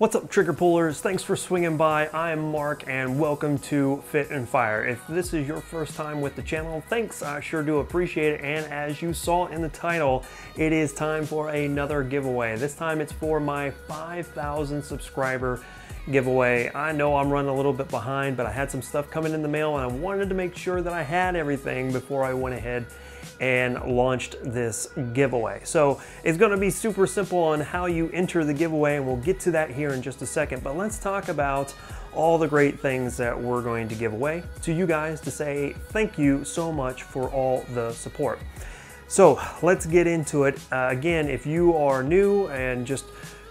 What's up, trigger pullers? Thanks for swinging by. I am Mark and welcome to Fit'n Fire. If this is your first time with the channel, thanks, I sure do appreciate it. And as you saw in the title, it is time for another giveaway. This time it's for my 5,000 subscriber giveaway. I know I'm running a little bit behind, but I had some stuff coming in the mail and I wanted to make sure that I had everything before I went ahead and launched this giveaway. So it's gonna be super simple on how you enter the giveaway, and we'll get to that here in just a second, but let's talk about all the great things that we're going to give away to you guys to say thank you so much for all the support. So let's get into it. Again, if you are new and just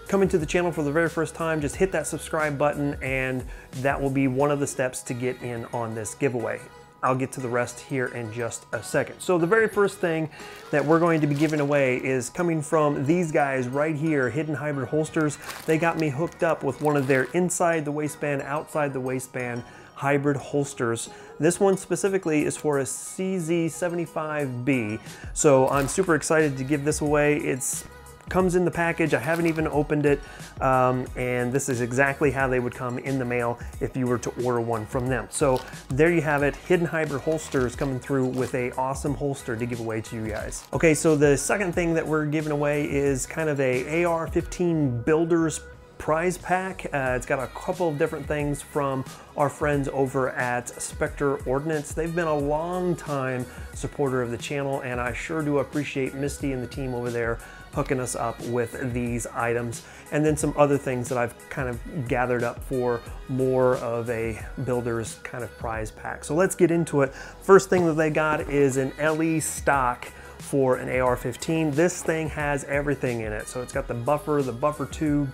coming to the channel for the very first time, just hit that subscribe button and that will be one of the steps to get in on this giveaway. I'll get to the rest here in just a second. So the very first thing that we're going to be giving away is coming from these guys right here, Hidden Hybrid Holsters. They got me hooked up with one of their inside the waistband, outside the waistband hybrid holsters. This one specifically is for a CZ 75B. So I'm super excited to give this away. It's comes in the package. I haven't even opened it, and this is exactly how they would come in the mail if you were to order one from them. So there you have it, Hidden Hybrid Holsters coming through with an awesome holster to give away to you guys. Okay, so the second thing that we're giving away is kind of a AR-15 Builders prize pack. It's got a couple of different things from our friends over at Spectre Ordnance. They've been a long time supporter of the channel, and I sure do appreciate Misty and the team over there hooking us up with these items, and then some other things that I've kind of gathered up for more of a builder's kind of prize pack. So let's get into it. First thing that they got is an LE stock for an AR-15. This thing has everything in it. So it's got the buffer tube,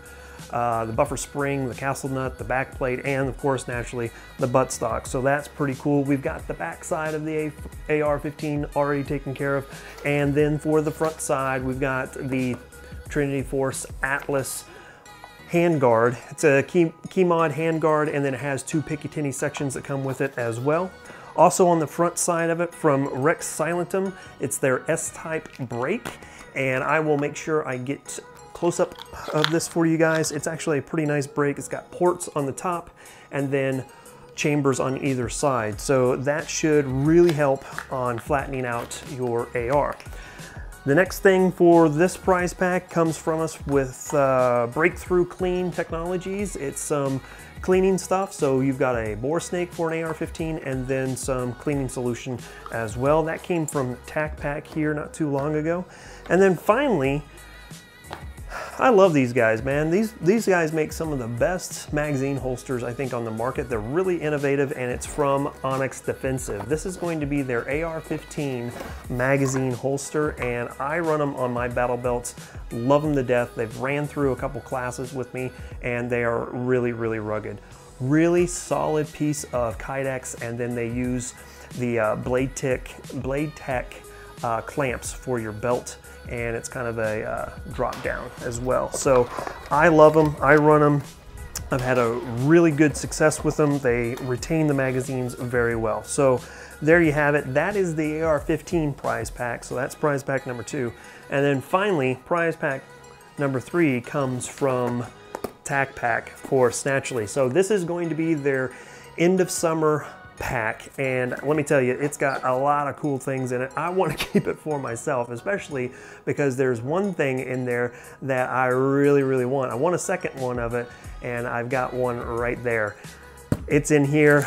the buffer spring, the castle nut, the back plate, and of course, naturally, the buttstock. So that's pretty cool. We've got the back side of the AR-15 already taken care of. And then for the front side, we've got the Trinity Force Atlas handguard. It's a key mod handguard, and then it has two Picatinny sections that come with it as well. Also on the front side of it, from Rex Silentum, it's their S-type brake, and I will make sure I get close-up of this for you guys. It's actually a pretty nice brake. It's got ports on the top and then chambers on either side. So that should really help on flattening out your AR. The next thing for this prize pack comes from us with Breakthrough Clean Technologies. It's some cleaning stuff. So you've got a bore snake for an AR-15 and then some cleaning solution as well. That came from TacPack here not too long ago. And then finally, I love these guys, man. These guys make some of the best magazine holsters, I think, on the market. They're really innovative, and it's from Onyx Defensive. This is going to be their AR-15 magazine holster, and I run them on my battle belts. Love them to death. They've ran through a couple classes with me, and they are really, really rugged. Really solid piece of Kydex, and then they use the Blade Tech clamps for your belt, and it's kind of a drop down as well. So I love them, I run them. I've had a really good success with them. They retain the magazines very well. So there you have it. That is the AR-15 prize pack. So that's prize pack number 2. And then finally, prize pack number 3 comes from TacPack, of course, naturally. So this is going to be their end of summer pack, and let me tell you, it's got a lot of cool things in it. I want to keep it for myself, especially because there's one thing in there that I really, really want. I want a second one of it, and I've got one right there. It's in here.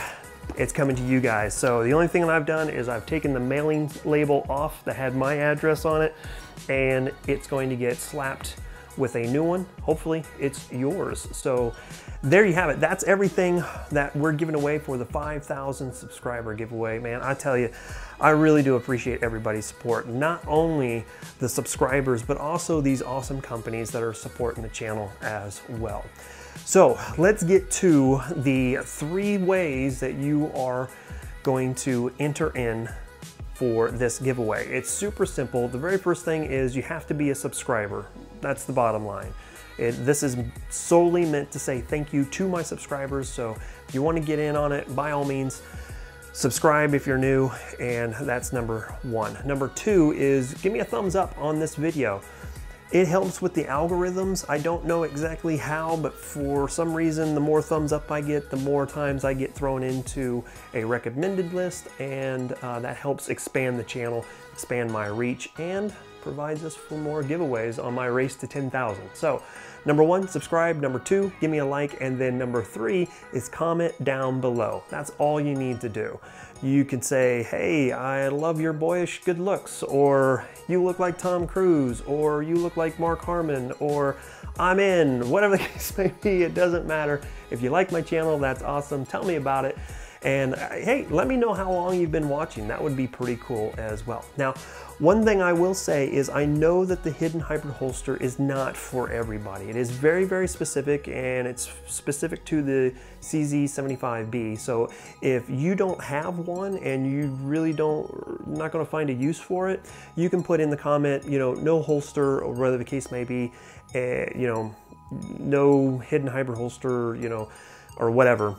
It's coming to you guys. So the only thing that I've done is I've taken the mailing label off that had my address on it, and it's going to get slapped with a new one. Hopefully it's yours. So there you have it. That's everything that we're giving away for the 5,000 subscriber giveaway. Man, I tell you, I really do appreciate everybody's support. Not only the subscribers, but also these awesome companies that are supporting the channel as well. So let's get to the 3 ways that you are going to enter in for this giveaway. It's super simple. The very first thing is you have to be a subscriber. That's the bottom line. This is solely meant to say thank you to my subscribers. So if you want to get in on it, by all means, subscribe if you're new, and that's number 1. Number 2 is give me a thumbs up on this video. It helps with the algorithms. I don't know exactly how, but for some reason, the more thumbs up I get, the more times I get thrown into a recommended list, and that helps expand the channel, expand my reach, and provides us for more giveaways on my race to 10,000. So number one, subscribe. Number two, give me a like. And then number three is comment down below. That's all you need to do. You can say, hey, I love your boyish good looks, or you look like Tom Cruise, or you look like Mark Harmon, or I'm in, whatever the case may be, it doesn't matter. If you like my channel, that's awesome. Tell me about it. And hey, let me know how long you've been watching. That would be pretty cool as well. Now, one thing I will say is I know that the Hidden Hybrid Holster is not for everybody. It is very, very specific, and it's specific to the CZ 75B. So if you don't have one and you really not gonna find a use for it, you can put in the comment, you know, no holster, or whatever the case may be, you know, no Hidden Hybrid Holster, you know, or whatever.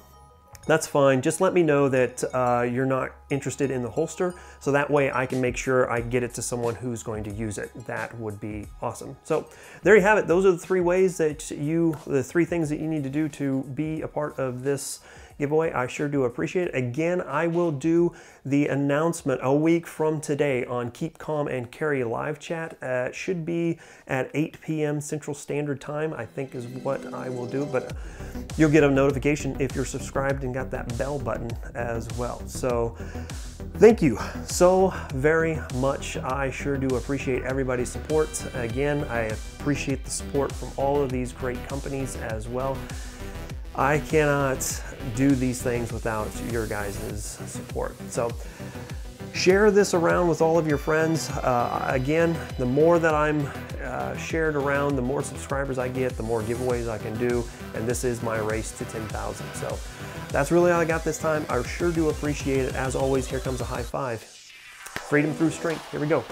That's fine. Just let me know that you're not interested in the holster, so that way I can make sure I get it to someone who's going to use it. That would be awesome. So there you have it. Those are the three ways that the three things that you need to do to be a part of this giveaway. I sure do appreciate it. Again, I will do the announcement a week from today on Keep Calm and Carry Live Chat. It should be at 8 p.m. Central Standard Time, I think is what I will do, but you'll get a notification if you're subscribed and got that bell button as well. So thank you so very much. I sure do appreciate everybody's support. Again, I appreciate the support from all of these great companies as well. I cannot do these things without your guys' support. So share this around with all of your friends. Again, the more that I'm shared around, the more subscribers I get, the more giveaways I can do, and this is my race to 10,000. So that's really all I got this time. I sure do appreciate it. As always, here comes a high five. Freedom through strength. Here we go.